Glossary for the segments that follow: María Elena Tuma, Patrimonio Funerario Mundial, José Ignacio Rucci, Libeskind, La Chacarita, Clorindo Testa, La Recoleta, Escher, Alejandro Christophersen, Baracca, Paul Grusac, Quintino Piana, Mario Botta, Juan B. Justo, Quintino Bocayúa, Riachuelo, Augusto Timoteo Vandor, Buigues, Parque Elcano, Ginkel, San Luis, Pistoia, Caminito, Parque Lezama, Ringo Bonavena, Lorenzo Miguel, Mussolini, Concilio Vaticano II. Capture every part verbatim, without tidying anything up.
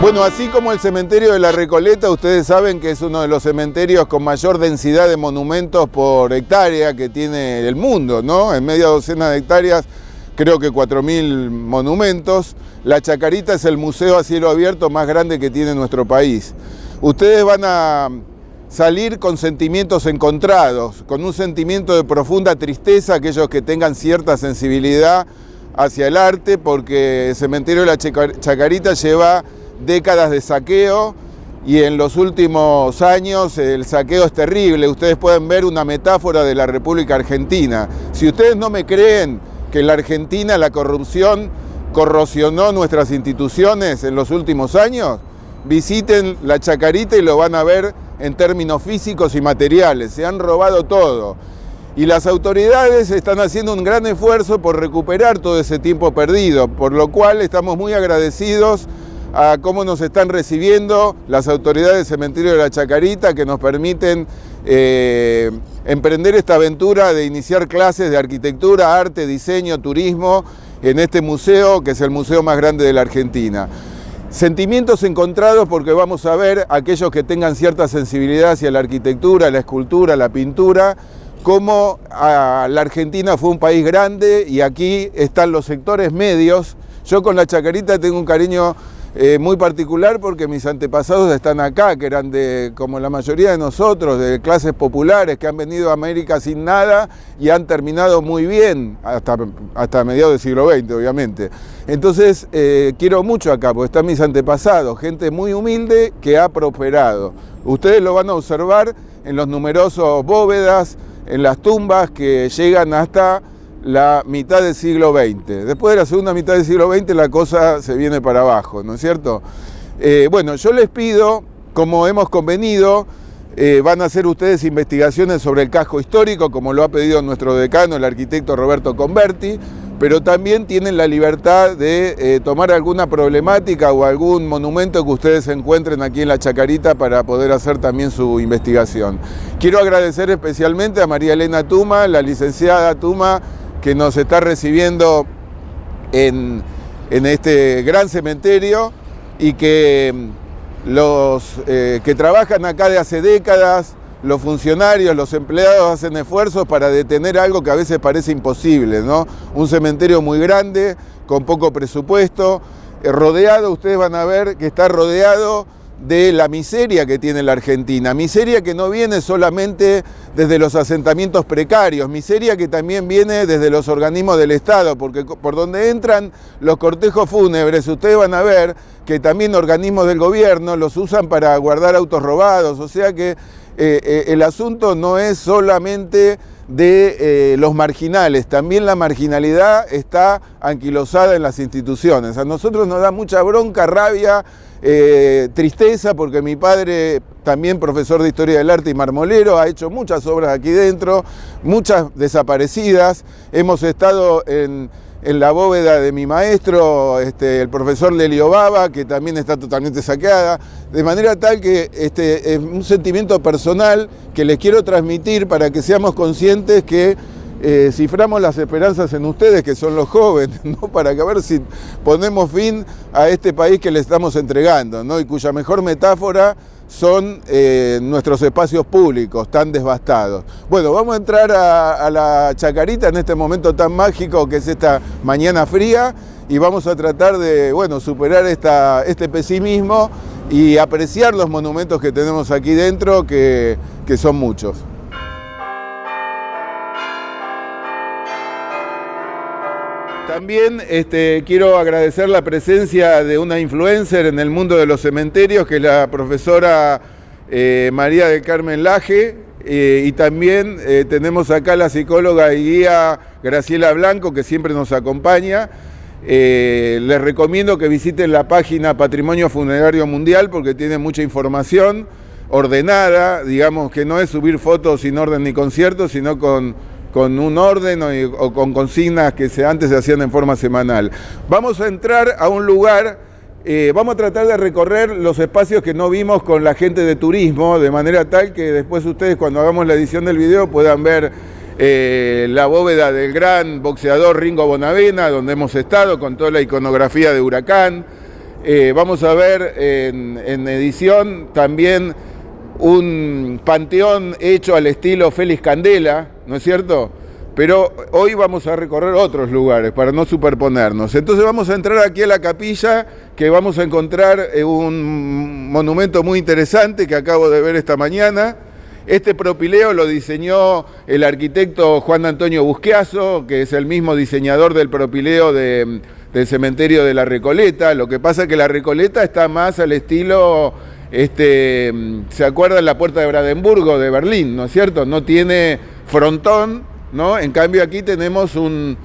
Bueno, así como el cementerio de La Recoleta, ustedes saben que es uno de los cementerios con mayor densidad de monumentos por hectárea que tiene el mundo, ¿no? En media docena de hectáreas, creo que cuatro mil monumentos. La Chacarita es el museo a cielo abierto más grande que tiene nuestro país. Ustedes van a salir con sentimientos encontrados, con un sentimiento de profunda tristeza, aquellos que tengan cierta sensibilidad hacia el arte, porque el cementerio de La Chacarita lleva décadas de saqueo y en los últimos años el saqueo es terrible. Ustedes pueden ver una metáfora de la República Argentina. Si ustedes no me creen que en la Argentina la corrupción corrosionó nuestras instituciones en los últimos años, visiten La Chacarita y lo van a ver en términos físicos y materiales. Se han robado todo. Y las autoridades están haciendo un gran esfuerzo por recuperar todo ese tiempo perdido, por lo cual estamos muy agradecidos a cómo nos están recibiendo las autoridades del cementerio de La Chacarita, que nos permiten eh, emprender esta aventura de iniciar clases de arquitectura, arte, diseño, turismo en este museo, que es el museo más grande de la Argentina. Sentimientos encontrados, porque vamos a ver aquellos que tengan cierta sensibilidad hacia la arquitectura, la escultura, la pintura, cómo a la Argentina fue un país grande y aquí están los sectores medios. Yo con La Chacarita tengo un cariño Eh, muy particular, porque mis antepasados están acá, que eran de, como la mayoría de nosotros, de clases populares, que han venido a América sin nada y han terminado muy bien, hasta, hasta mediados del siglo veinte, obviamente. Entonces, eh, quiero mucho acá, porque están mis antepasados, gente muy humilde que ha prosperado. Ustedes lo van a observar en los numerosos bóvedas, en las tumbas que llegan hasta la mitad del siglo veinte. Después de la segunda mitad del siglo veinte la cosa se viene para abajo, ¿no es cierto? Eh, bueno, yo les pido, como hemos convenido, eh, van a hacer ustedes investigaciones sobre el casco histórico, como lo ha pedido nuestro decano, el arquitecto Roberto Converti, pero también tienen la libertad de eh, tomar alguna problemática o algún monumento que ustedes encuentren aquí en La Chacarita para poder hacer también su investigación. Quiero agradecer especialmente a María Elena Tuma, la licenciada Tuma, que nos está recibiendo en, en este gran cementerio y que los eh, que trabajan acá de hace décadas, los funcionarios, los empleados hacen esfuerzos para detener algo que a veces parece imposible, ¿no? Un cementerio muy grande, con poco presupuesto, eh, rodeado, ustedes van a ver que está rodeado de la miseria que tiene la Argentina, miseria que no viene solamente desde los asentamientos precarios, miseria que también viene desde los organismos del Estado, porque por donde entran los cortejos fúnebres, ustedes van a ver que también organismos del gobierno los usan para guardar autos robados, o sea que eh, eh, el asunto no es solamente de eh, los marginales, también la marginalidad está anquilosada en las instituciones. A nosotros nos da mucha bronca, rabia, eh, tristeza, porque mi padre, también profesor de Historia del Arte y marmolero, ha hecho muchas obras aquí dentro, muchas desaparecidas. Hemos estado en, en la bóveda de mi maestro, este, el profesor Lelio Baba, que también está totalmente saqueada, de manera tal que este, es un sentimiento personal que les quiero transmitir para que seamos conscientes que eh, ciframos las esperanzas en ustedes, que son los jóvenes, ¿no? Para que a ver si ponemos fin a este país que le estamos entregando, ¿no? Y cuya mejor metáfora son eh, nuestros espacios públicos tan devastados. Bueno, vamos a entrar a, a La Chacarita en este momento tan mágico que es esta mañana fría y vamos a tratar de, bueno, superar esta, este pesimismo y apreciar los monumentos que tenemos aquí dentro, que, que son muchos. También este, quiero agradecer la presencia de una influencer en el mundo de los cementerios, que es la profesora eh, María del Carmen Laje, eh, y también eh, tenemos acá la psicóloga y guía Graciela Blanco, que siempre nos acompaña. Eh, les recomiendo que visiten la página Patrimonio Funerario Mundial, porque tiene mucha información ordenada, digamos que no es subir fotos sin orden ni concierto, sino con... con un orden o, o con consignas que se, antes se hacían en forma semanal. Vamos a entrar a un lugar, eh, vamos a tratar de recorrer los espacios que no vimos con la gente de turismo, de manera tal que después ustedes, cuando hagamos la edición del video, puedan ver eh, la bóveda del gran boxeador Ringo Bonavena, donde hemos estado con toda la iconografía de Huracán, Eh, vamos a ver en, en edición también un panteón hecho al estilo Félix Candela, ¿no es cierto? Pero hoy vamos a recorrer otros lugares para no superponernos. Entonces vamos a entrar aquí a la capilla, que vamos a encontrar un monumento muy interesante que acabo de ver esta mañana. Este propileo lo diseñó el arquitecto Juan Antonio Busqueazo, que es el mismo diseñador del propileo de, del cementerio de La Recoleta. Lo que pasa es que La Recoleta está más al estilo... Este, ¿se acuerdan la puerta de Brandenburgo, de Berlín, ¿no es cierto? No tiene frontón, ¿no? En cambio aquí tenemos un,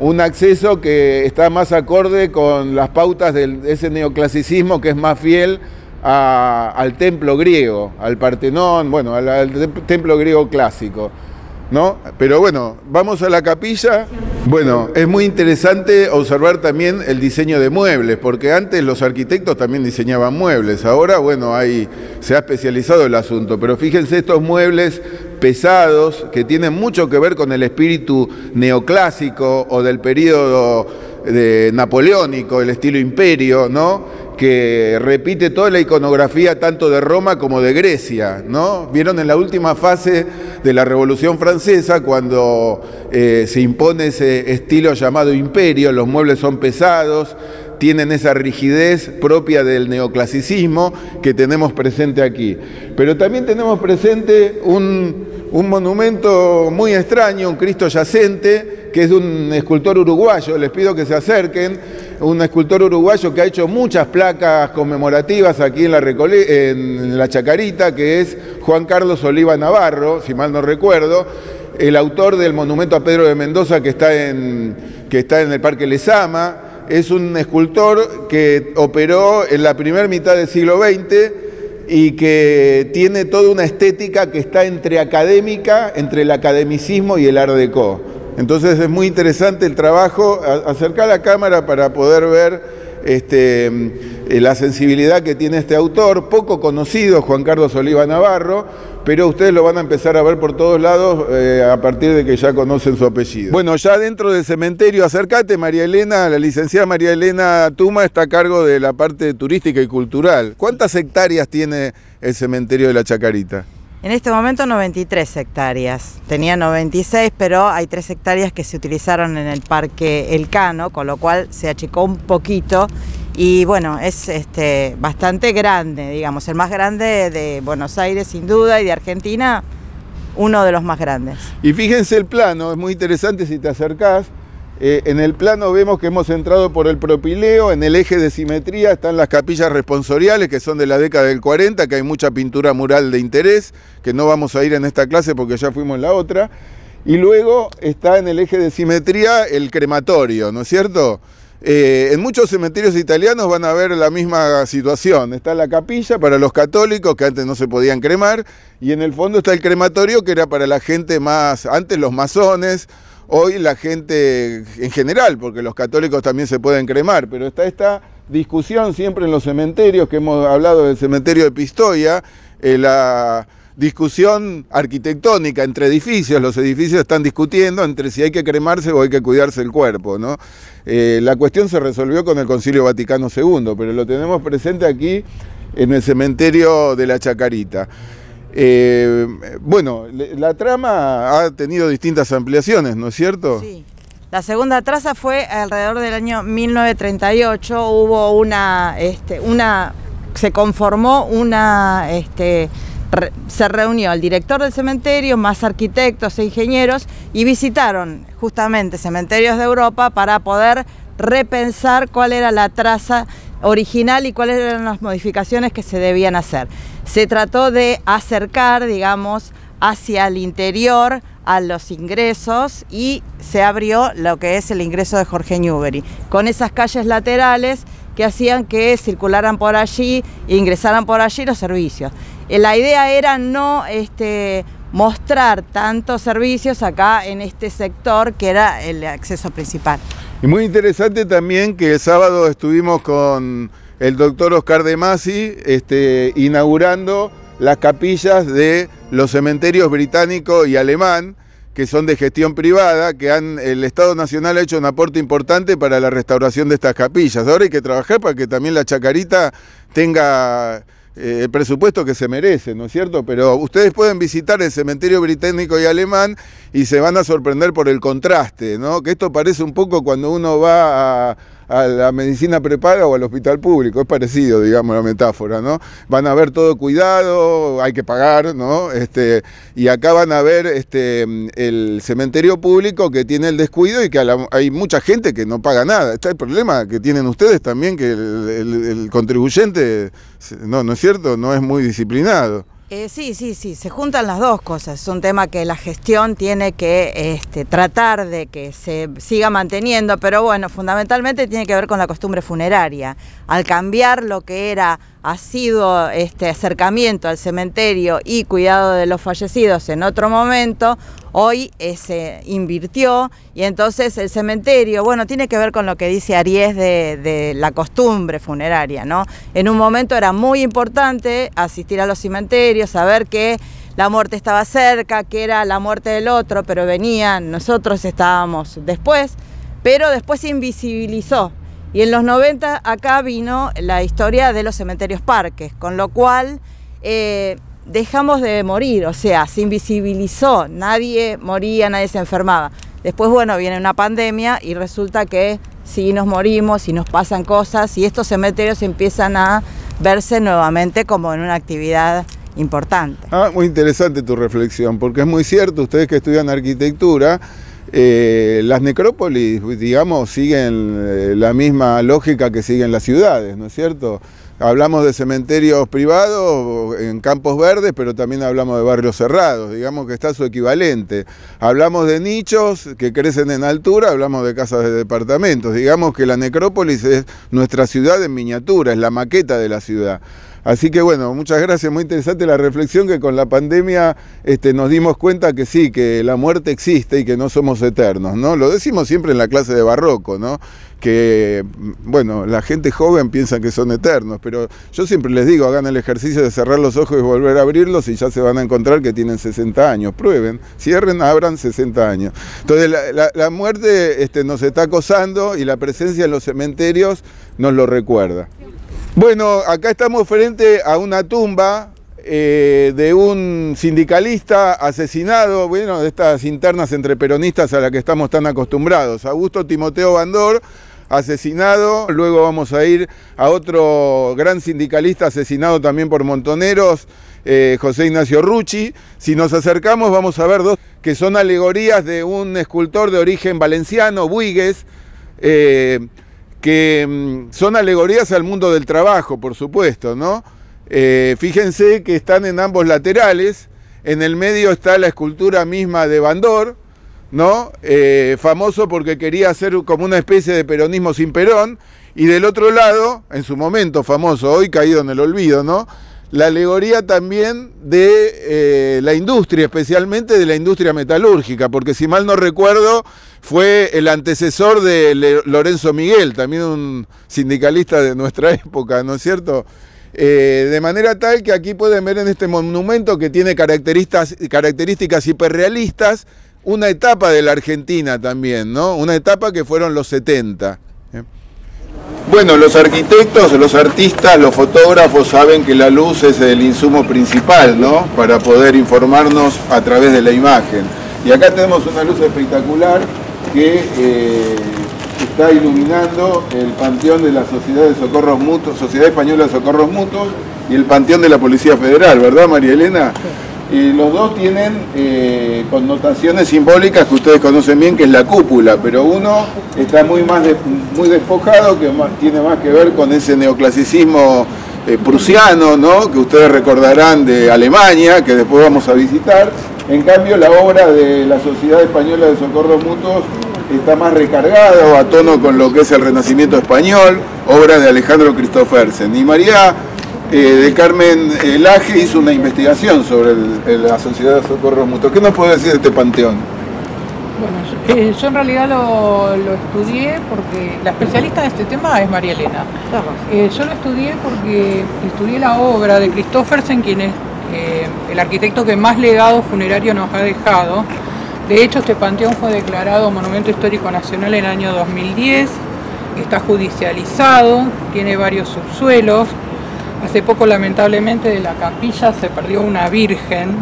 un acceso que está más acorde con las pautas del, de ese neoclasicismo que es más fiel a, al templo griego, al Partenón, bueno, al, al templo griego clásico, ¿no? Pero bueno, vamos a la capilla. Bueno, es muy interesante observar también el diseño de muebles, porque antes los arquitectos también diseñaban muebles, ahora, bueno, hay, se ha especializado el asunto, pero fíjense estos muebles pesados que tienen mucho que ver con el espíritu neoclásico o del periodo de napoleónico, el estilo imperio, ¿no? Que repite toda la iconografía tanto de Roma como de Grecia, ¿no? Vieron en la última fase de la Revolución Francesa, cuando eh, se impone ese estilo llamado imperio, los muebles son pesados, tienen esa rigidez propia del neoclasicismo que tenemos presente aquí. Pero también tenemos presente un, un monumento muy extraño, un Cristo yacente, que es de un escultor uruguayo, les pido que se acerquen, un escultor uruguayo que ha hecho muchas placas conmemorativas aquí en la, Recole en la Chacarita, que es Juan Carlos Oliva Navarro, si mal no recuerdo, el autor del monumento a Pedro de Mendoza que está en, que está en el Parque Lezama. Es un escultor que operó en la primera mitad del siglo veinte y que tiene toda una estética que está entre académica, entre el academicismo y el art déco. Entonces es muy interesante el trabajo. Acercá la cámara para poder ver este, la sensibilidad que tiene este autor, poco conocido, Juan Carlos Oliva Navarro, pero ustedes lo van a empezar a ver por todos lados eh, a partir de que ya conocen su apellido. Bueno, ya dentro del cementerio, acércate María Elena, la licenciada María Elena Tuma está a cargo de la parte turística y cultural. ¿Cuántas hectáreas tiene el cementerio de La Chacarita? En este momento noventa y tres hectáreas, tenía noventa y seis, pero hay tres hectáreas que se utilizaron en el Parque Elcano, con lo cual se achicó un poquito. Y bueno, es este, bastante grande, digamos, el más grande de Buenos Aires sin duda y de Argentina, uno de los más grandes. Y fíjense el plano, es muy interesante si te acercás, eh, en el plano vemos que hemos entrado por el propileo, en el eje de simetría están las capillas responsoriales que son de la década del cuarenta, que hay mucha pintura mural de interés, que no vamos a ir en esta clase porque ya fuimos en la otra, y luego está en el eje de simetría el crematorio, ¿no es cierto? Eh, en muchos cementerios italianos van a ver la misma situación. Está la capilla para los católicos que antes no se podían cremar y en el fondo está el crematorio que era para la gente más, antes los masones, hoy la gente en general, porque los católicos también se pueden cremar, pero está esta discusión siempre en los cementerios, que hemos hablado del cementerio de Pistoia, eh, la... discusión arquitectónica entre edificios, los edificios están discutiendo entre si hay que cremarse o hay que cuidarse el cuerpo, ¿no? Eh, la cuestión se resolvió con el Concilio Vaticano segundo, pero lo tenemos presente aquí en el cementerio de La Chacarita. Eh, bueno, la trama ha tenido distintas ampliaciones, ¿no es cierto? Sí. La segunda traza fue alrededor del año mil novecientos treinta y ocho, hubo una, este, una, se conformó una... Este, se reunió el director del cementerio, más arquitectos e ingenieros y visitaron justamente cementerios de Europa para poder repensar cuál era la traza original y cuáles eran las modificaciones que se debían hacer. Se trató de acercar, digamos, hacia el interior a los ingresos y se abrió lo que es el ingreso de Jorge Newbery, con esas calles laterales que hacían que circularan por allí e ingresaran por allí los servicios. La idea era no este, mostrar tantos servicios acá en este sector que era el acceso principal. Y muy interesante también que el sábado estuvimos con el doctor Oscar De Masi este, inaugurando las capillas de los cementerios británico y alemán, que son de gestión privada, que han, el Estado Nacional ha hecho un aporte importante para la restauración de estas capillas. Ahora hay que trabajar para que también la Chacarita tenga eh, el presupuesto que se merece, ¿no es cierto? Pero ustedes pueden visitar el cementerio británico y alemán y se van a sorprender por el contraste, ¿no? Que esto parece un poco cuando uno va a, a la medicina prepaga o al hospital público, es parecido, digamos, la metáfora, ¿no? Van a ver todo cuidado, hay que pagar, ¿no? Este, y acá van a ver este, el cementerio público que tiene el descuido y que la, hay mucha gente que no paga nada. Está el problema que tienen ustedes también, que el, el, el contribuyente, no, ¿no es cierto?, no es muy disciplinado. Eh, sí, sí, sí, se juntan las dos cosas. Es un tema que la gestión tiene que este, tratar de que se siga manteniendo, pero bueno, fundamentalmente tiene que ver con la costumbre funeraria. Al cambiar lo que era, ha sido este acercamiento al cementerio y cuidado de los fallecidos en otro momento, hoy eh, se invirtió y entonces el cementerio, bueno, tiene que ver con lo que dice Ariés de, de la costumbre funeraria, ¿no? En un momento era muy importante asistir a los cementerios, saber que la muerte estaba cerca, que era la muerte del otro, pero venían, nosotros estábamos después, pero después se invisibilizó. Y en los noventa acá vino la historia de los cementerios parques, con lo cual eh, dejamos de morir, o sea, se invisibilizó, nadie moría, nadie se enfermaba. Después, bueno, viene una pandemia y resulta que sí nos morimos, sí nos pasan cosas y estos cementerios empiezan a verse nuevamente como en una actividad importante. Ah, muy interesante tu reflexión, porque es muy cierto, ustedes que estudian arquitectura, Eh, las necrópolis, digamos, siguen eh, la misma lógica que siguen las ciudades, ¿no es cierto? Hablamos de cementerios privados en campos verdes, pero también hablamos de barrios cerrados, digamos que está su equivalente. Hablamos de nichos que crecen en altura, hablamos de casas de departamentos. Digamos que la necrópolis es nuestra ciudad en miniatura, es la maqueta de la ciudad. Así que bueno, muchas gracias, muy interesante la reflexión que con la pandemia este, nos dimos cuenta que sí, que la muerte existe y que no somos eternos, ¿no? Lo decimos siempre en la clase de barroco, ¿no? Que, bueno, la gente joven piensa que son eternos, pero yo siempre les digo, hagan el ejercicio de cerrar los ojos y volver a abrirlos y ya se van a encontrar que tienen sesenta años, prueben, cierren, abran sesenta años. Entonces la, la, la muerte este, nos está acosando y la presencia en los cementerios nos lo recuerda. Bueno, acá estamos frente a una tumba eh, de un sindicalista asesinado, bueno, de estas internas entre peronistas a las que estamos tan acostumbrados, Augusto Timoteo Vandor, asesinado, luego vamos a ir a otro gran sindicalista asesinado también por montoneros, eh, José Ignacio Rucci. Si nos acercamos vamos a ver dos que son alegorías de un escultor de origen valenciano, Buigues, eh, que son alegorías al mundo del trabajo, por supuesto, ¿no? Eh, fíjense que están en ambos laterales, en el medio está la escultura misma de Vandor, ¿no? Eh, famoso porque quería hacer como una especie de peronismo sin Perón, y del otro lado, en su momento famoso, hoy caído en el olvido, ¿no? La alegoría también de eh, la industria, especialmente de la industria metalúrgica, porque si mal no recuerdo, fue el antecesor de Le Lorenzo Miguel, también un sindicalista de nuestra época, ¿no es cierto? Eh, de manera tal que aquí pueden ver en este monumento que tiene características hiperrealistas, una etapa de la Argentina también, ¿no? Una etapa que fueron los setenta. ¿eh? Bueno, los arquitectos, los artistas, los fotógrafos saben que la luz es el insumo principal, ¿no? Para poder informarnos a través de la imagen. Y acá tenemos una luz espectacular que eh, está iluminando el panteón de la Sociedad de Socorros Mutuos, Sociedad Española de Socorros Mutuos y el panteón de la Policía Federal, ¿verdad, María Elena? Eh, los dos tienen eh, connotaciones simbólicas que ustedes conocen bien, que es la cúpula, pero uno está muy, más de, muy despojado, que más, tiene más que ver con ese neoclasicismo eh, prusiano, ¿no? Que ustedes recordarán de Alemania, que después vamos a visitar. En cambio, la obra de la Sociedad Española de Socorros Mutuos está más recargado, a tono con lo que es el Renacimiento español, obra de Alejandro Christophersen. Y María Eh, del Carmen eh, Laje hizo una investigación sobre el, el, la Sociedad de Socorros Mutuos. ¿Qué nos puede decir de este panteón? Bueno, yo, eh, yo en realidad lo, lo estudié porque la especialista de este tema es María Elena. Eh, yo lo estudié porque estudié la obra de Christophersen, quien es eh, el arquitecto que más legado funerario nos ha dejado, De hecho, este panteón fue declarado Monumento Histórico Nacional en el año dos mil diez, está judicializado, tiene varios subsuelos. Hace poco, lamentablemente, de la capilla se perdió una virgen,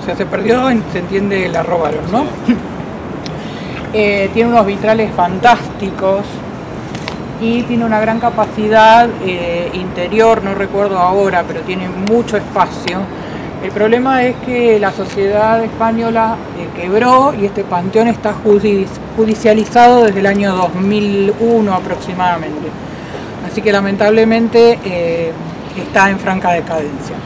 o sea, se perdió, se entiende, la robaron, ¿no? Eh, tiene unos vitrales fantásticos y tiene una gran capacidad eh, interior, no recuerdo ahora, pero tiene mucho espacio. El problema es que la Sociedad Española eh, quebró y este panteón está judicializado desde el año dos mil uno aproximadamente. Así que lamentablemente eh, está en franca decadencia.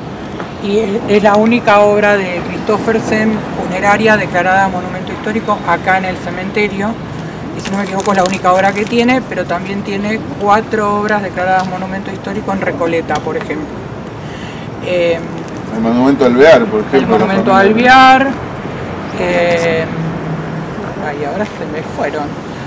Y es, es la única obra de Christophersen funeraria declarada Monumento Histórico acá en el cementerio. Y si no me equivoco es la única obra que tiene, pero también tiene cuatro obras declaradas Monumento Histórico en Recoleta, por ejemplo. Eh, El Monumento Alvear, por ejemplo. El Monumento Alvear. Eh, ay, ahora se me fueron,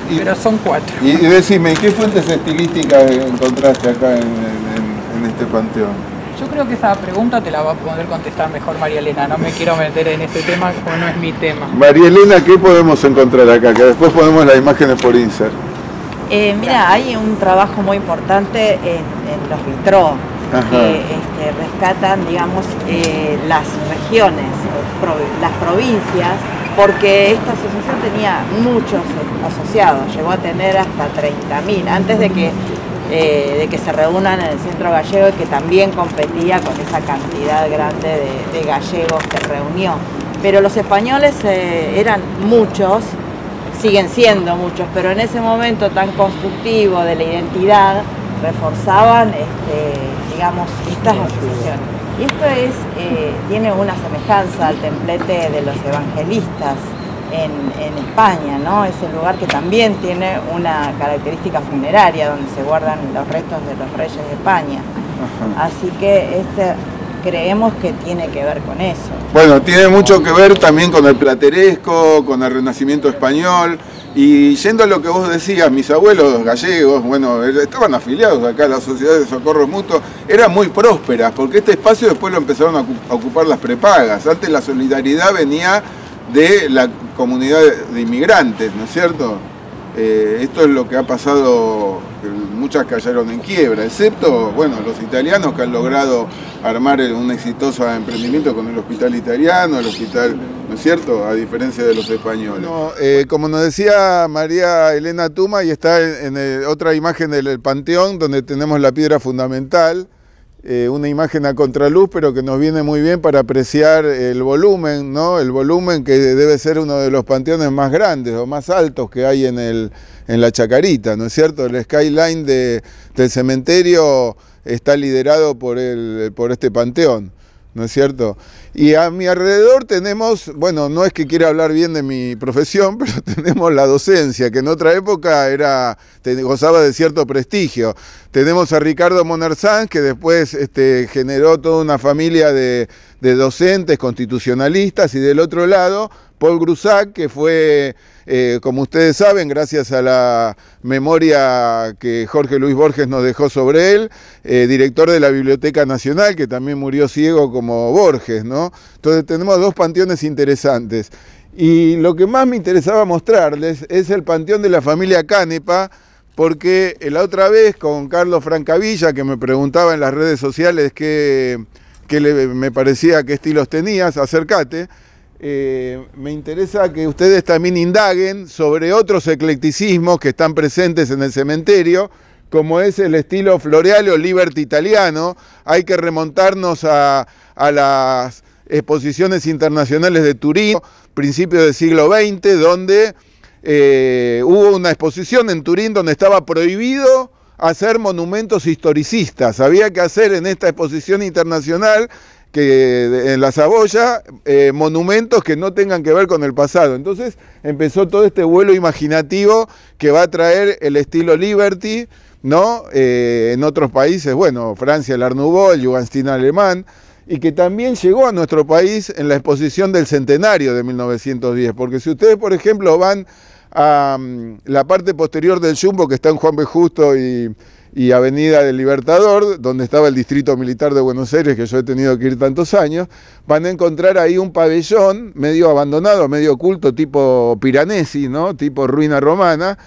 y, pero son cuatro. Y decime, ¿qué fuentes estilísticas encontraste acá en, en, en este panteón? Yo creo que esa pregunta te la va a poder contestar mejor María Elena, no me quiero meter en este tema como no es mi tema. María Elena, ¿qué podemos encontrar acá? Que después ponemos las imágenes por Instagram. Eh, mira, hay un trabajo muy importante en, en los vitró. Que este, rescatan, digamos, eh, las regiones, pro, las provincias, porque esta asociación tenía muchos asociados, llegó a tener hasta treinta mil, antes de que, eh, de que se reúnan en el centro gallego, que también competía con esa cantidad grande de, de gallegos que reunió. Pero los españoles eh, eran muchos, siguen siendo muchos, pero en ese momento tan constructivo de la identidad, reforzaban este, digamos, estas asociaciones. Y esto es, eh, tiene una semejanza al templete de los evangelistas en, en España, ¿no? Es un lugar que también tiene una característica funeraria donde se guardan los restos de los reyes de España. Ajá. Así que este, creemos que tiene que ver con eso. Bueno, tiene mucho que ver también con el plateresco, con el Renacimiento español. Y yendo a lo que vos decías, mis abuelos gallegos, bueno, estaban afiliados acá a la Sociedad de Socorros Mutuos, eran muy prósperas, porque este espacio después lo empezaron a ocupar las prepagas. Antes la solidaridad venía de la comunidad de inmigrantes, ¿no es cierto? Eh, esto es lo que ha pasado, muchas cayeron en quiebra, excepto, bueno, los italianos que han logrado armar un exitoso emprendimiento con el hospital italiano, el hospital... ¿no es cierto? A diferencia de los españoles. No, eh, como nos decía María Elena Tuma, y está en, en el, otra imagen del, del panteón, donde tenemos la piedra fundamental, eh, una imagen a contraluz, pero que nos viene muy bien para apreciar el volumen, ¿no? El volumen que debe ser uno de los panteones más grandes o más altos que hay en, el, en La Chacarita, ¿no es cierto? El skyline de, del cementerio está liderado por, el, por este panteón, ¿no es cierto? Y a mi alrededor tenemos, bueno, no es que quiera hablar bien de mi profesión, pero tenemos la docencia, que en otra época era, gozaba de cierto prestigio. Tenemos a Ricardo Monersán, que después este, generó toda una familia de, de docentes constitucionalistas, y del otro lado, Paul Grusac, que fue, eh, como ustedes saben, gracias a la memoria que Jorge Luis Borges nos dejó sobre él, eh, director de la Biblioteca Nacional, que también murió ciego como Borges, ¿no? Entonces tenemos dos panteones interesantes. Y lo que más me interesaba mostrarles es el panteón de la familia Canepa, porque la otra vez con Carlos Francavilla, que me preguntaba en las redes sociales qué, qué le, me parecía, qué estilos tenías, acércate. Eh, me interesa que ustedes también indaguen sobre otros eclecticismos que están presentes en el cementerio, como es el estilo floreal o liberty italiano. Hay que remontarnos a, a las exposiciones internacionales de Turín, principios del siglo veinte, donde eh, hubo una exposición en Turín donde estaba prohibido hacer monumentos historicistas. Había que hacer en esta exposición internacional que en la Saboya, eh, monumentos que no tengan que ver con el pasado. Entonces empezó todo este vuelo imaginativo que va a traer el estilo liberty, ¿no? Eh, en otros países, bueno, Francia, el Art Nouveau, el Jugendstil alemán, y que también llegó a nuestro país en la exposición del centenario de mil novecientos diez, porque si ustedes, por ejemplo, van a um, la parte posterior del Jumbo, que está en Juan B. Justo y... y Avenida del Libertador, donde estaba el Distrito Militar de Buenos Aires, que yo he tenido que ir tantos años, van a encontrar ahí un pabellón medio abandonado, medio oculto, tipo Piranesi, ¿no? Tipo ruina romana,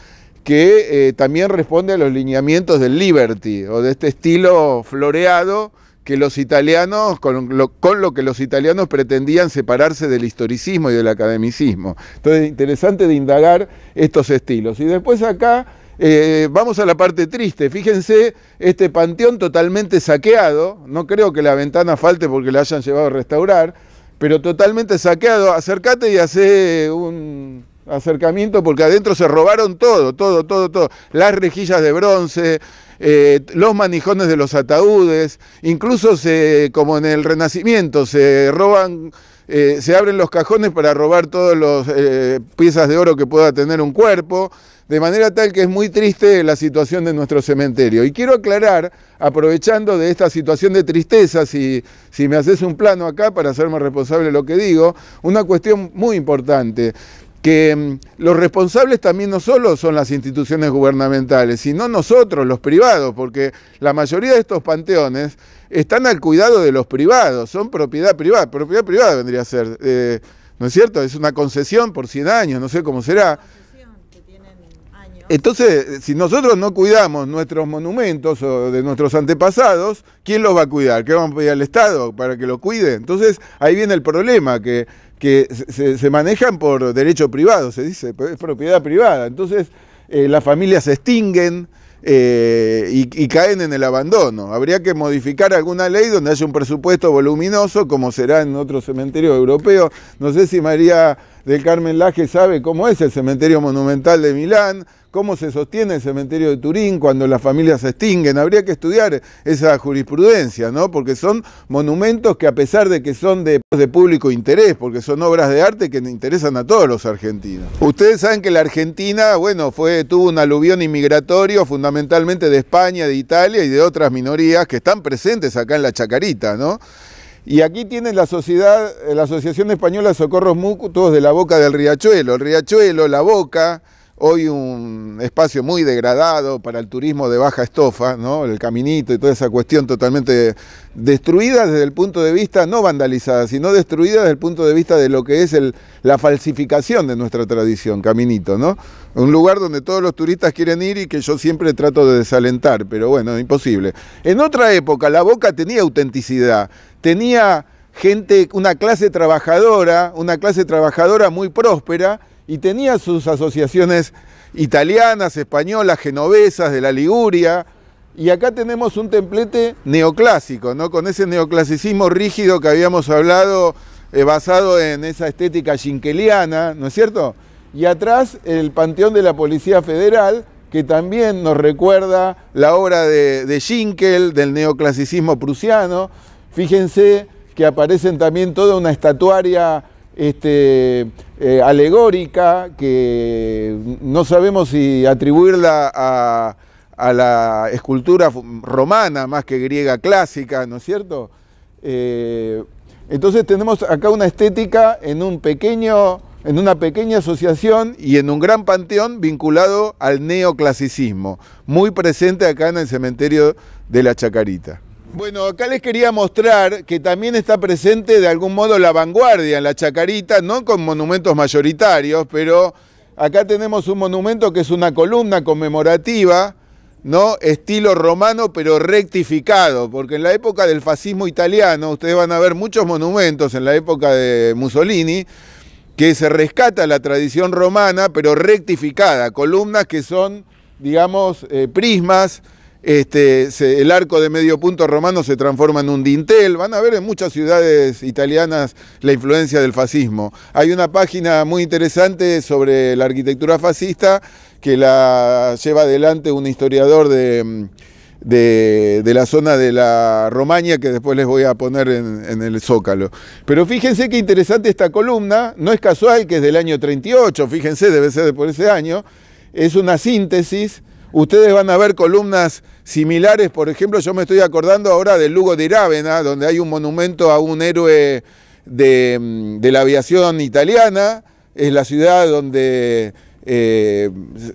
que eh, también responde a los lineamientos del Liberty, o de este estilo floreado, que los italianos, con lo, con lo que los italianos pretendían separarse del historicismo y del academicismo. Entonces, interesante de indagar estos estilos. Y después acá, eh, vamos a la parte triste. Fíjense, este panteón totalmente saqueado, no creo que la ventana falte porque la hayan llevado a restaurar, pero totalmente saqueado. Acércate y hacé un acercamiento porque adentro se robaron todo, todo, todo, todo. Las rejillas de bronce, Eh, los manijones de los ataúdes, incluso se, como en el Renacimiento, se roban, eh, se abren los cajones para robar todas las eh, piezas de oro que pueda tener un cuerpo, de manera tal que es muy triste la situación de nuestro cementerio. Y quiero aclarar, aprovechando de esta situación de tristeza, si, si me haces un plano acá para hacerme responsable de lo que digo, una cuestión muy importante, que los responsables también no solo son las instituciones gubernamentales, sino nosotros, los privados, porque la mayoría de estos panteones están al cuidado de los privados, son propiedad privada, propiedad privada vendría a ser, eh, ¿no es cierto? Es una concesión por cien años, no sé cómo será. Entonces, si nosotros no cuidamos nuestros monumentos o de nuestros antepasados, ¿quién los va a cuidar? ¿Qué vamos a pedir al Estado para que lo cuide? Entonces, ahí viene el problema, que, que se, se manejan por derecho privado, se dice, es propiedad privada. Entonces, eh, las familias se extinguen eh, y, y caen en el abandono. Habría que modificar alguna ley donde haya un presupuesto voluminoso, como será en otro cementerio europeo. No sé si María del Carmen Laje sabe cómo es el cementerio monumental de Milán, cómo se sostiene el cementerio de Turín cuando las familias se extinguen. Habría que estudiar esa jurisprudencia, ¿no? Porque son monumentos que, a pesar de que son de, de público interés, porque son obras de arte que interesan a todos los argentinos. Ustedes saben que la Argentina, bueno, fue, tuvo un aluvión inmigratorio fundamentalmente de España, de Italia y de otras minorías que están presentes acá en La Chacarita, ¿no? Y aquí tienen la sociedad, la Asociación Española de Socorros Mutuos de la Boca del Riachuelo. El Riachuelo, la Boca, hoy un espacio muy degradado para el turismo de baja estofa, ¿no? El Caminito y toda esa cuestión totalmente destruida desde el punto de vista, no vandalizada, sino destruida desde el punto de vista de lo que es el, la falsificación de nuestra tradición, Caminito, ¿no? Un lugar donde todos los turistas quieren ir y que yo siempre trato de desalentar, pero bueno, imposible. En otra época, la Boca tenía autenticidad, tenía gente, una clase trabajadora, una clase trabajadora muy próspera, y tenía sus asociaciones italianas, españolas, genovesas, de la Liguria. Y acá tenemos un templete neoclásico, ¿no? Con ese neoclasicismo rígido que habíamos hablado, eh, basado en esa estética ginkeliana, ¿no es cierto? Y atrás el Panteón de la Policía Federal, que también nos recuerda la obra de, de Ginkel, del neoclasicismo prusiano. Fíjense que aparecen también toda una estatuaria Este, eh, alegórica, que no sabemos si atribuirla a, a la escultura romana más que griega clásica, ¿no es cierto? Eh, entonces tenemos acá una estética en, un pequeño, en una pequeña asociación y en un gran panteón vinculado al neoclasicismo, muy presente acá en el cementerio de La Chacarita. Bueno, acá les quería mostrar que también está presente de algún modo la vanguardia en La Chacarita, no con monumentos mayoritarios, pero acá tenemos un monumento que es una columna conmemorativa, ¿no? Estilo romano pero rectificado, porque en la época del fascismo italiano, ustedes van a ver muchos monumentos en la época de Mussolini, que se rescata la tradición romana pero rectificada, columnas que son, digamos, eh, prismas. Este, se, el arco de medio punto romano se transforma en un dintel. Van a ver en muchas ciudades italianas la influencia del fascismo. Hay una página muy interesante sobre la arquitectura fascista que la lleva adelante un historiador de, de, de la zona de la Romaña, que después les voy a poner en, en el zócalo. Pero fíjense qué interesante esta columna, no es casual que es del año treinta y ocho, fíjense, debe ser de por ese año, es una síntesis. Ustedes van a ver columnas similares, por ejemplo, yo me estoy acordando ahora de Lugo de Rávena, donde hay un monumento a un héroe de, de la aviación italiana, es la ciudad donde eh,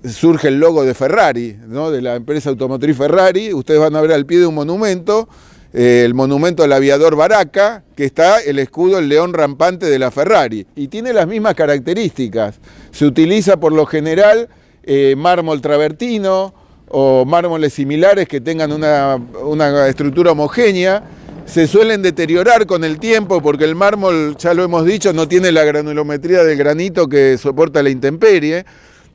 surge el logo de Ferrari, ¿no?, de la empresa automotriz Ferrari. Ustedes van a ver al pie de un monumento, eh, el monumento al aviador Baracca, que está el escudo, el león rampante de la Ferrari. Y tiene las mismas características. Se utiliza por lo general eh, mármol travertino o mármoles similares que tengan una, una estructura homogénea. Se suelen deteriorar con el tiempo porque el mármol, ya lo hemos dicho, no tiene la granulometría del granito que soporta la intemperie,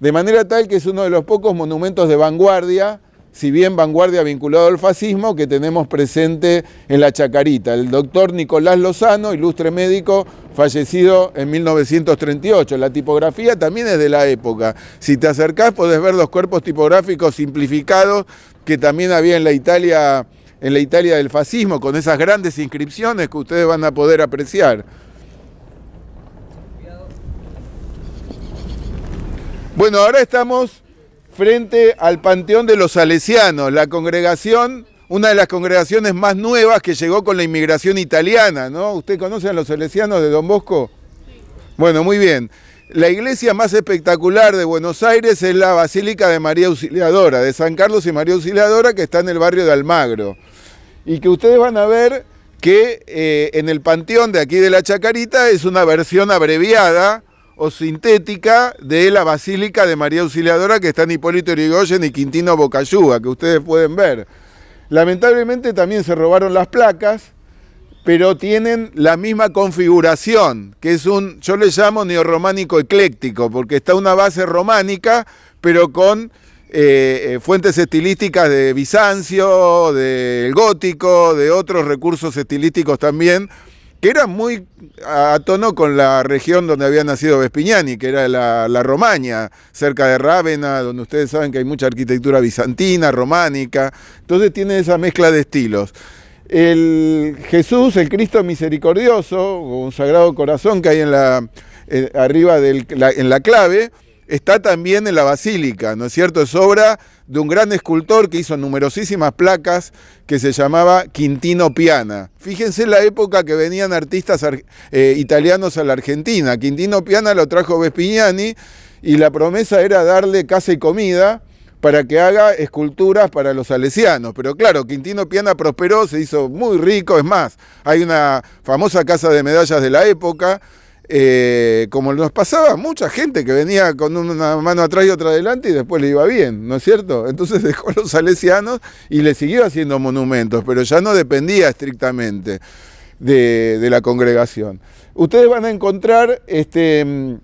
de manera tal que es uno de los pocos monumentos de vanguardia, si bien vanguardia vinculado al fascismo, que tenemos presente en La Chacarita. El doctor Nicolás Lozano, ilustre médico, fallecido en mil novecientos treinta y ocho. La tipografía también es de la época. Si te acercás podés ver los cuerpos tipográficos simplificados que también había en la Italia... en la Italia del fascismo, con esas grandes inscripciones que ustedes van a poder apreciar. Bueno, ahora estamos frente al Panteón de los Salesianos, la congregación, una de las congregaciones más nuevas que llegó con la inmigración italiana, ¿no? ¿Usted conoce a los Salesianos de Don Bosco? Sí. Bueno, muy bien. La iglesia más espectacular de Buenos Aires es la Basílica de María Auxiliadora, de San Carlos y María Auxiliadora, que está en el barrio de Almagro. Y que ustedes van a ver que eh, en el panteón de aquí de La Chacarita es una versión abreviada o sintética de la Basílica de María Auxiliadora, que está en Hipólito Yrigoyen y Quintino Bocayúa, que ustedes pueden ver. Lamentablemente también se robaron las placas, pero tienen la misma configuración, que es un, yo le llamo neorrománico ecléctico, porque está una base románica, pero con eh, fuentes estilísticas de Bizancio, del gótico, de otros recursos estilísticos también, que eran muy a tono con la región donde había nacido Vespignani, que era la, la Romaña, cerca de Rávena, donde ustedes saben que hay mucha arquitectura bizantina, románica, entonces tiene esa mezcla de estilos. El Jesús, el Cristo misericordioso, un sagrado corazón que hay en la, eh, arriba del, la, en la clave, está también en la basílica, ¿no es cierto? Es obra de un gran escultor que hizo numerosísimas placas, que se llamaba Quintino Piana. Fíjense la época que venían artistas eh, italianos a la Argentina. Quintino Piana lo trajo Vespignani y la promesa era darle casa y comida para que haga esculturas para los salesianos. Pero claro, Quintino Piana prosperó, se hizo muy rico, es más, hay una famosa casa de medallas de la época, eh, como nos pasaba, mucha gente que venía con una mano atrás y otra adelante y después le iba bien, ¿no es cierto? Entonces dejó a los salesianos y le siguió haciendo monumentos, pero ya no dependía estrictamente de, de la congregación. Ustedes van a encontrar... este,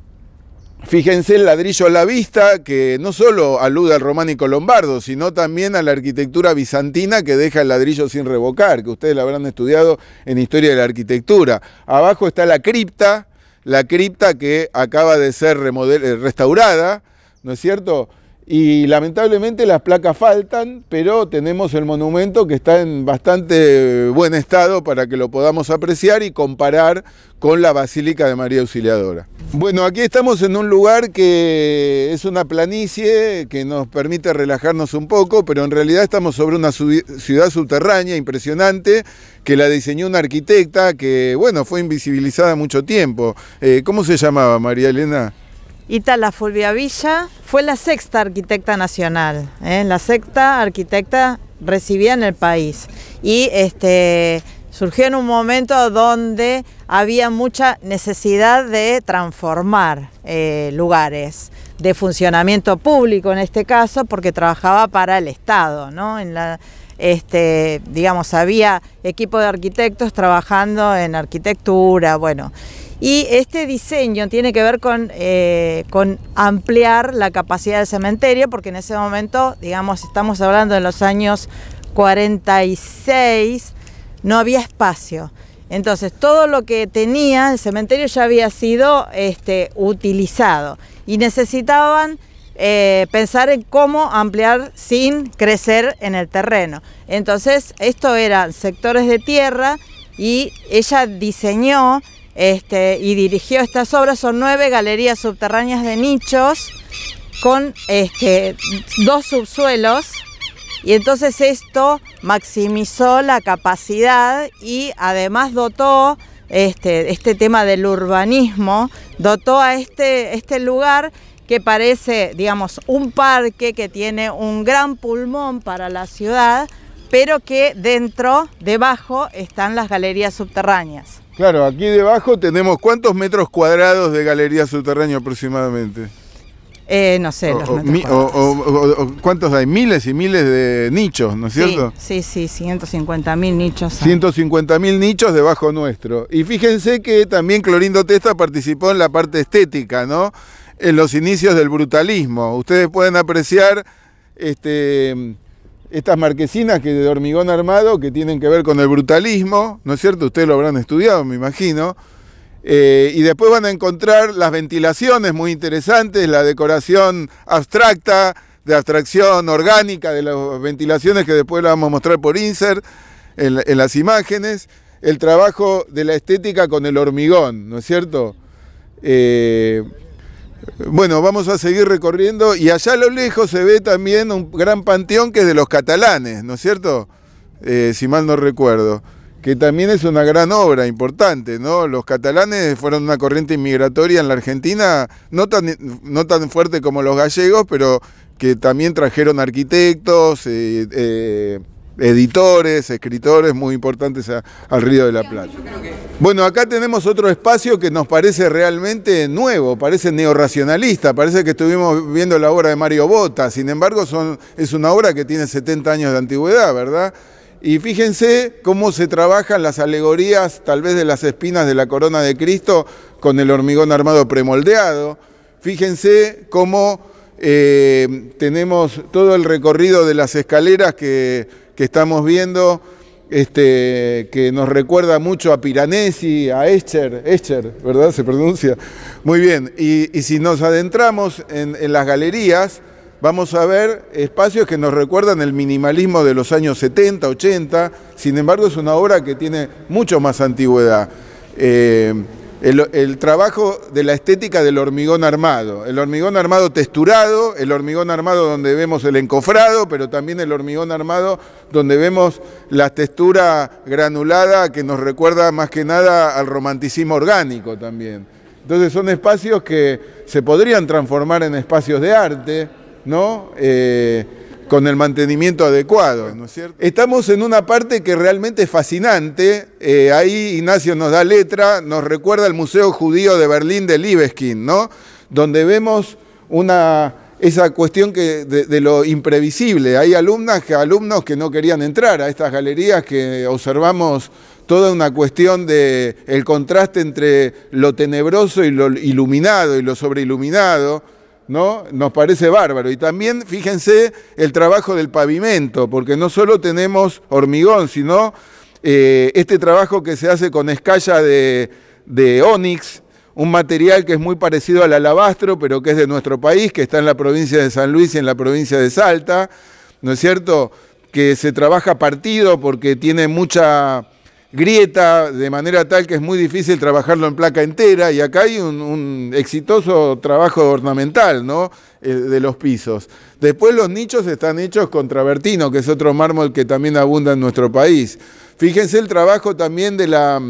fíjense el ladrillo a la vista, que no solo alude al románico lombardo, sino también a la arquitectura bizantina que deja el ladrillo sin revocar, que ustedes la habrán estudiado en Historia de la Arquitectura. Abajo está la cripta, la cripta que acaba de ser restaurada, ¿no es cierto? Y lamentablemente las placas faltan, pero tenemos el monumento que está en bastante buen estado para que lo podamos apreciar y comparar con la Basílica de María Auxiliadora. Bueno, aquí estamos en un lugar que es una planicie que nos permite relajarnos un poco, pero en realidad estamos sobre una ciudad subterránea impresionante que la diseñó una arquitecta que, bueno, fue invisibilizada mucho tiempo. Eh, ¿Cómo se llamaba, María Elena? Itala Fulviavilla fue la sexta arquitecta nacional, ¿eh? la sexta arquitecta recibida en el país y este, surgió en un momento donde había mucha necesidad de transformar eh, lugares de funcionamiento público en este caso porque trabajaba para el Estado, ¿no? En la, este, digamos, había equipo de arquitectos trabajando en arquitectura, bueno. Y este diseño tiene que ver con, eh, con ampliar la capacidad del cementerio, porque en ese momento, digamos, estamos hablando de los años cuarenta y seis, no había espacio. Entonces, todo lo que tenía el cementerio ya había sido este, utilizado y necesitaban eh, pensar en cómo ampliar sin crecer en el terreno. Entonces, esto eran sectores de tierra y ella diseñó... Este, y dirigió estas obras, son nueve galerías subterráneas de nichos con este, dos subsuelos y entonces esto maximizó la capacidad y además dotó este, este tema del urbanismo, dotó a este, este lugar que parece, digamos, un parque que tiene un gran pulmón para la ciudad, pero que dentro, debajo, están las galerías subterráneas. Claro, aquí debajo tenemos ¿cuántos metros cuadrados de galería subterránea aproximadamente? Eh, no sé, o, los metros mi, cuadrados. O, o, o, ¿Cuántos hay? Miles y miles de nichos, ¿no es cierto? Sí, sí, sí, ciento cincuenta mil nichos. ciento cincuenta mil nichos debajo nuestro. Y fíjense que también Clorindo Testa participó en la parte estética, ¿no? En los inicios del brutalismo. Ustedes pueden apreciar este, estas marquesinas que de hormigón armado que tienen que ver con el brutalismo, ¿no es cierto? Ustedes lo habrán estudiado, me imagino. Eh, y después van a encontrar las ventilaciones muy interesantes, la decoración abstracta, de abstracción orgánica de las ventilaciones que después las vamos a mostrar por insert en, en las imágenes, el trabajo de la estética con el hormigón, ¿no es cierto? Eh, Bueno, vamos a seguir recorriendo y allá a lo lejos se ve también un gran panteón que es de los catalanes, ¿no es cierto? Eh, si mal no recuerdo, que también es una gran obra importante, ¿no? Los catalanes fueron una corriente inmigratoria en la Argentina, no tan, no tan fuerte como los gallegos, pero que también trajeron arquitectos, eh, eh, editores, escritores muy importantes a, al Río de la Plata. Bueno, acá tenemos otro espacio que nos parece realmente nuevo, parece neorracionalista, parece que estuvimos viendo la obra de Mario Botta, sin embargo son, es una obra que tiene setenta años de antigüedad, ¿verdad? Y fíjense cómo se trabajan las alegorías, tal vez de las espinas de la corona de Cristo, con el hormigón armado premoldeado, fíjense cómo eh, tenemos todo el recorrido de las escaleras que, que estamos viendo, Este, que nos recuerda mucho a Piranesi, a Escher, Escher, ¿verdad? Se pronuncia. Muy bien, y, y si nos adentramos en, en las galerías, vamos a ver espacios que nos recuerdan el minimalismo de los años setenta, ochenta, sin embargo es una obra que tiene mucho más antigüedad. Eh, el, el trabajo de la estética del hormigón armado, el hormigón armado texturado, el hormigón armado donde vemos el encofrado, pero también el hormigón armado donde vemos la textura granulada que nos recuerda más que nada al romanticismo orgánico también. Entonces son espacios que se podrían transformar en espacios de arte, ¿no? Eh, con el mantenimiento adecuado, ¿no es cierto? Estamos en una parte que realmente es fascinante, eh, ahí Ignacio nos da letra, nos recuerda al Museo Judío de Berlín de Libeskind, ¿no? Donde vemos una... esa cuestión que de, de lo imprevisible. Hay alumnas que, alumnos que no querían entrar a estas galerías, que observamos toda una cuestión de el contraste entre lo tenebroso y lo iluminado y lo sobreiluminado, ¿no? Nos parece bárbaro. Y también, fíjense, el trabajo del pavimento, porque no solo tenemos hormigón, sino eh, este trabajo que se hace con escalla de, de ónix, un material que es muy parecido al alabastro, pero que es de nuestro país, que está en la provincia de San Luis y en la provincia de Salta, ¿no es cierto? Que se trabaja partido porque tiene mucha grieta, de manera tal que es muy difícil trabajarlo en placa entera, y acá hay un, un exitoso trabajo ornamental, ¿no? Eh, de los pisos. Después los nichos están hechos con travertino, que es otro mármol que también abunda en nuestro país. Fíjense el trabajo también de la...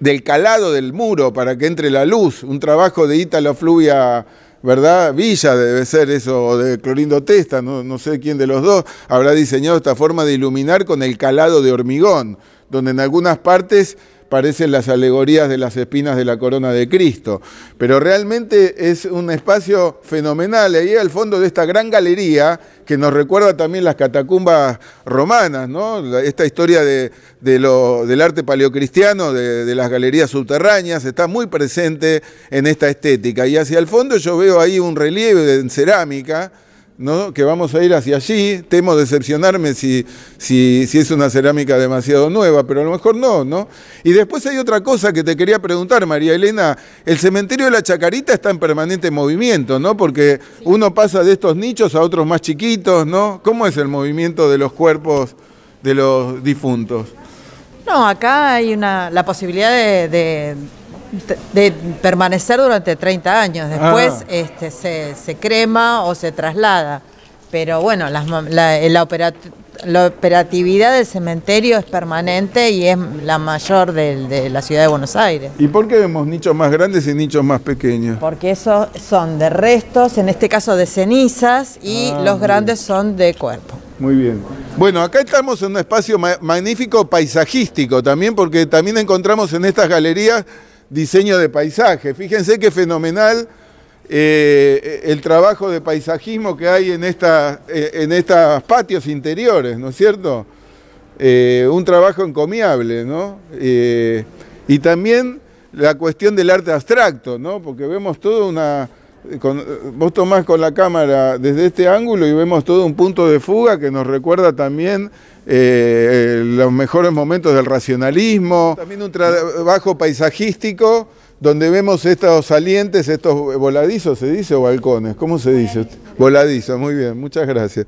del calado del muro para que entre la luz, un trabajo de Ítalo Fluvia, ¿verdad? Villa debe ser eso, o de Clorindo Testa, no, no sé quién de los dos habrá diseñado esta forma de iluminar con el calado de hormigón, donde en algunas partes parecen las alegorías de las espinas de la corona de Cristo. Pero realmente es un espacio fenomenal, ahí al fondo de esta gran galería, que nos recuerda también las catacumbas romanas, ¿no? Esta historia de, de lo, del arte paleocristiano, de, de las galerías subterráneas, está muy presente en esta estética. Y hacia el fondo yo veo ahí un relieve en cerámica, ¿no? Que vamos a ir hacia allí, temo decepcionarme si, si, si es una cerámica demasiado nueva, pero a lo mejor no, ¿no? Y después hay otra cosa que te quería preguntar, María Elena, el cementerio de La Chacarita está en permanente movimiento, ¿no? Porque sí, uno pasa de estos nichos a otros más chiquitos, ¿no? ¿Cómo es el movimiento de los cuerpos de los difuntos? No, acá hay una, la posibilidad de... de... de permanecer durante treinta años, después ah. este, se, se crema o se traslada, pero bueno, las, la, el operat, la operatividad del cementerio es permanente y es la mayor de, de la ciudad de Buenos Aires. ¿Y por qué vemos nichos más grandes y nichos más pequeños? Porque esos son de restos, en este caso de cenizas, y ah, los grandes son de cuerpo. Muy bien. Bueno, acá estamos en un espacio ma- magnífico paisajístico también, porque también encontramos en estas galerías diseño de paisaje. Fíjense qué fenomenal eh, el trabajo de paisajismo que hay en esta, en estos patios interiores, ¿no es cierto? Eh, un trabajo encomiable, ¿no? Eh, y también la cuestión del arte abstracto, ¿no? Porque vemos toda una... Con, vos tomás con la cámara desde este ángulo y vemos todo un punto de fuga que nos recuerda también eh, los mejores momentos del racionalismo. También un trabajo paisajístico donde vemos estos salientes, estos voladizos, ¿se dice? ¿O balcones? ¿Cómo se dice? Voladizos, muy bien, muchas gracias.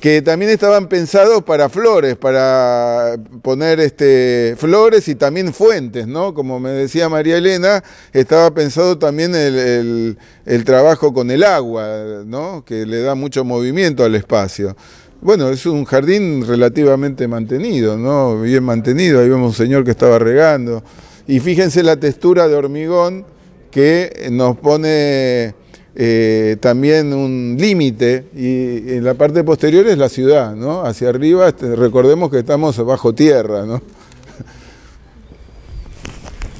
Que también estaban pensados para flores, para poner este, flores y también fuentes, ¿no? Como me decía María Elena, estaba pensado también el, el, el trabajo con el agua, ¿no? Que le da mucho movimiento al espacio. Bueno, es un jardín relativamente mantenido, ¿no? Bien mantenido, ahí vemos un señor que estaba regando. Y fíjense la textura de hormigón que nos pone eh, también un límite, y en la parte posterior es la ciudad, ¿no? Hacia arriba, recordemos que estamos bajo tierra, ¿no?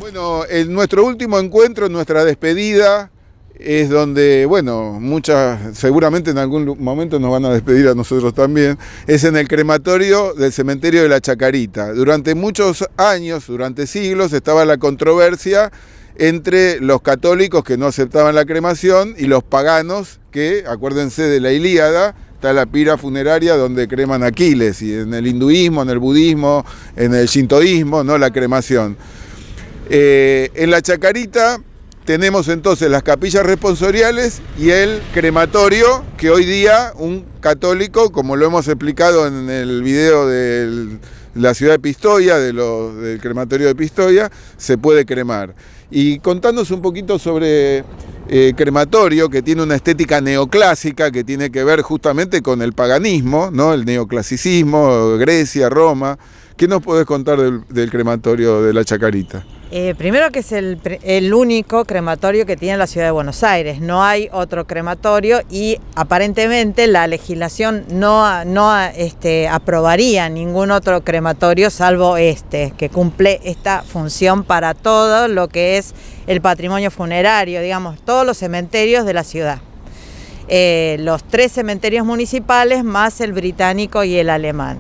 Bueno, el, nuestro último encuentro, nuestra despedida, es donde, bueno, muchas, seguramente en algún momento nos van a despedir a nosotros también, es en el crematorio del cementerio de La Chacarita. Durante muchos años, durante siglos, estaba la controversia entre los católicos que no aceptaban la cremación y los paganos que, acuérdense de la Ilíada, está la pira funeraria donde creman Aquiles, y en el hinduismo, en el budismo, en el shintoísmo, ¿no? La cremación. Eh, en La Chacarita tenemos entonces las capillas responsoriales y el crematorio, que hoy día un católico, como lo hemos explicado en el video de la ciudad de Pistoia, de los, del crematorio de Pistoia, se puede cremar. Y contándonos un poquito sobre eh, crematorio, que tiene una estética neoclásica, que tiene que ver justamente con el paganismo, ¿no? El neoclasicismo, Grecia, Roma. ¿Qué nos podés contar del, del crematorio de La Chacarita? Eh, primero que es el, el único crematorio que tiene la ciudad de Buenos Aires, no hay otro crematorio y aparentemente la legislación no, no este, aprobaría ningún otro crematorio salvo este, que cumple esta función para todo lo que es el patrimonio funerario, digamos, todos los cementerios de la ciudad. Eh, los tres cementerios municipales más el británico y el alemán.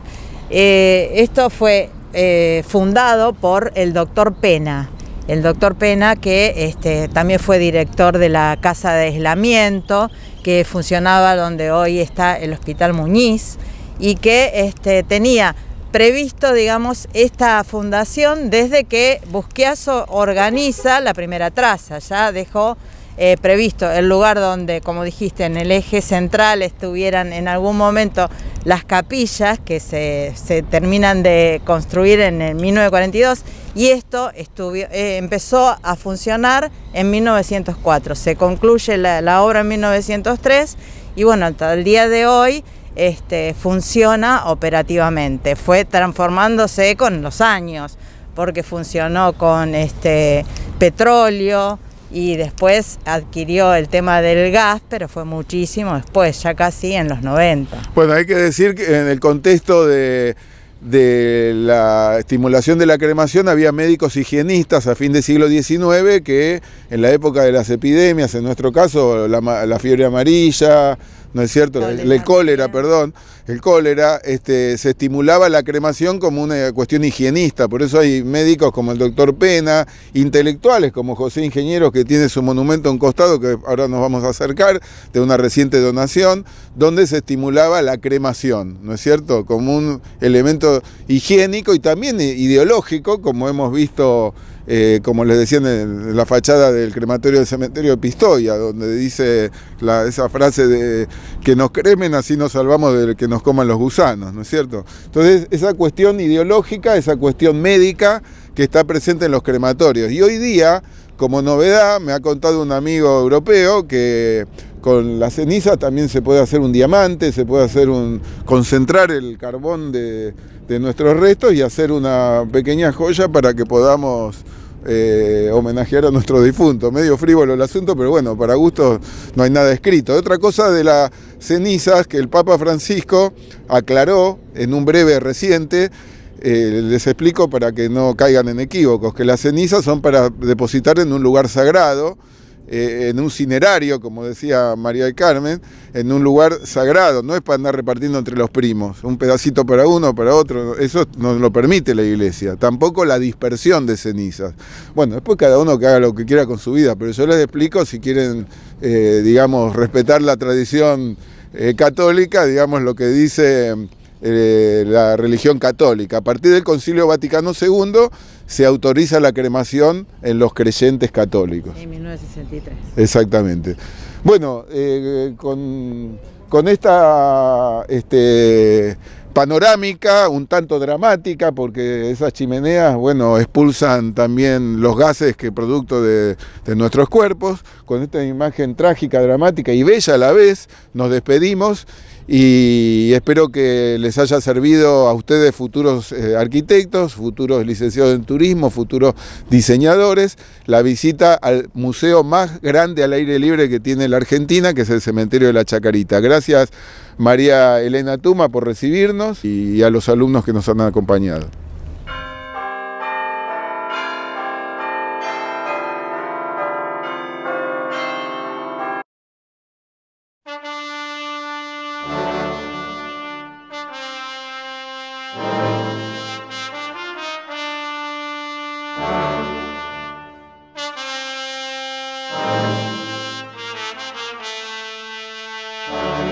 Eh, esto fue eh, fundado por el doctor Pena, el doctor Pena que este, también fue director de la casa de aislamiento que funcionaba donde hoy está el Hospital Muñiz y que este, tenía previsto, digamos, esta fundación desde que Busqueazo organiza la primera traza, ya dejó Eh, previsto el lugar donde, como dijiste, en el eje central estuvieran en algún momento las capillas que se, se terminan de construir en el mil novecientos cuarenta y dos y esto estuvo, eh, empezó a funcionar en mil novecientos cuatro, se concluye la, la obra en mil novecientos tres y bueno, hasta el día de hoy este, funciona operativamente, fue transformándose con los años porque funcionó con este, petróleo, y después adquirió el tema del gas, pero fue muchísimo después, ya casi en los noventa. Bueno, hay que decir que en el contexto de, de la estimulación de la cremación había médicos higienistas a fin del siglo diecinueve que en la época de las epidemias, en nuestro caso la, la fiebre amarilla, ¿no es cierto? El cólera, el cólera perdón, el cólera, este, se estimulaba la cremación como una cuestión higienista, por eso hay médicos como el doctor Pena, intelectuales como José Ingeniero, que tiene su monumento a un costado, que ahora nos vamos a acercar, de una reciente donación, donde se estimulaba la cremación, ¿no es cierto? Como un elemento higiénico y también ideológico, como hemos visto, Eh, como les decía, en la fachada del crematorio del cementerio de Pistoia, donde dice la, esa frase de que nos cremen, así nos salvamos de que nos coman los gusanos, ¿no es cierto? Entonces, esa cuestión ideológica, esa cuestión médica que está presente en los crematorios. Y hoy día, como novedad, me ha contado un amigo europeo que Con la ceniza también se puede hacer un diamante, se puede hacer un concentrar el carbón de, de nuestros restos y hacer una pequeña joya para que podamos eh, homenajear a nuestro difunto. Medio frívolo el asunto, pero bueno, para gusto no hay nada escrito. Otra cosa de las cenizas que el Papa Francisco aclaró en un breve reciente, eh, les explico para que no caigan en equívocos, que las cenizas son para depositar en un lugar sagrado, Eh, en un cinerario, como decía María del Carmen, en un lugar sagrado, no es para andar repartiendo entre los primos, un pedacito para uno, para otro, eso no lo permite la Iglesia, tampoco la dispersión de cenizas. Bueno, después cada uno que haga lo que quiera con su vida, pero yo les explico, si quieren, eh, digamos, respetar la tradición eh, católica, digamos lo que dice eh, la religión católica. A partir del Concilio Vaticano segundo, se autoriza la cremación en los creyentes católicos. En mil novecientos sesenta y tres. Exactamente. Bueno, eh, con, con esta este, panorámica, un tanto dramática, porque esas chimeneas, bueno, expulsan también los gases que producto de, de nuestros cuerpos, con esta imagen trágica, dramática y bella a la vez, nos despedimos. Y espero que les haya servido a ustedes, futuros eh, arquitectos, futuros licenciados en turismo, futuros diseñadores, la visita al museo más grande al aire libre que tiene la Argentina, que es el cementerio de La Chacarita. Gracias, María Elena Tuma, por recibirnos y a los alumnos que nos han acompañado. Bye.